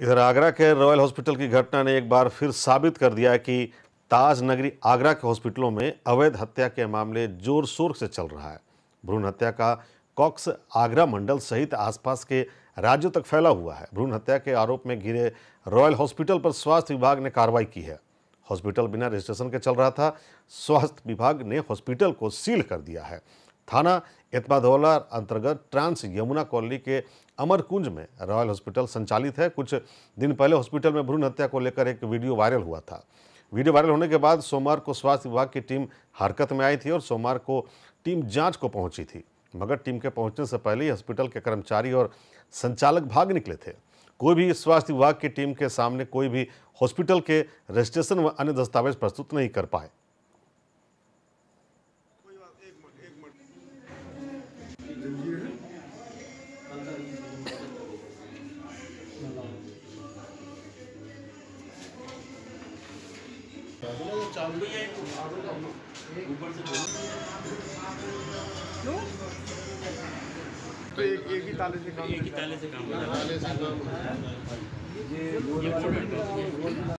इधर आगरा के royal hospital की घटना ने एक बार फिर साबित कर दिया कि ताज नगरी आगरा के हॉस्पिटलों में अवैध हत्या के मामले जोर शोर से चल रहा है। भ्रूण हत्या का कॉक्स आगरा मंडल सहित आसपास के राज्यों तक फैला हुआ है। भ्रूण हत्या के आरोप में घिरे रॉयल हॉस्पिटल पर स्वास्थ्य विभाग ने कार्रवाई की है। हॉस्पिटल बिना रजिस्ट्रेशन के चल रहा था। स्वास्थ्य विभाग ने हॉस्पिटल को सील कर दिया है। थाना एतमादौला अंतर्गत ट्रांस यमुना कॉलोनी के अमरकुंज में रॉयल हॉस्पिटल संचालित है। कुछ दिन पहले हॉस्पिटल में भ्रूण हत्या को लेकर एक वीडियो वायरल हुआ था। वीडियो वायरल होने के बाद सोमवार को स्वास्थ्य विभाग की टीम हरकत में आई थी और सोमवार को टीम जांच को पहुंची थी, मगर टीम के पहुंचने से पहले ही हॉस्पिटल के कर्मचारी और संचालक भाग निकले थे। कोई भी स्वास्थ्य विभाग की टीम के सामने कोई भी हॉस्पिटल के रजिस्ट्रेशन व अन्य दस्तावेज प्रस्तुत नहीं कर पाए। तो एक ही ताले से काम हो रहा है।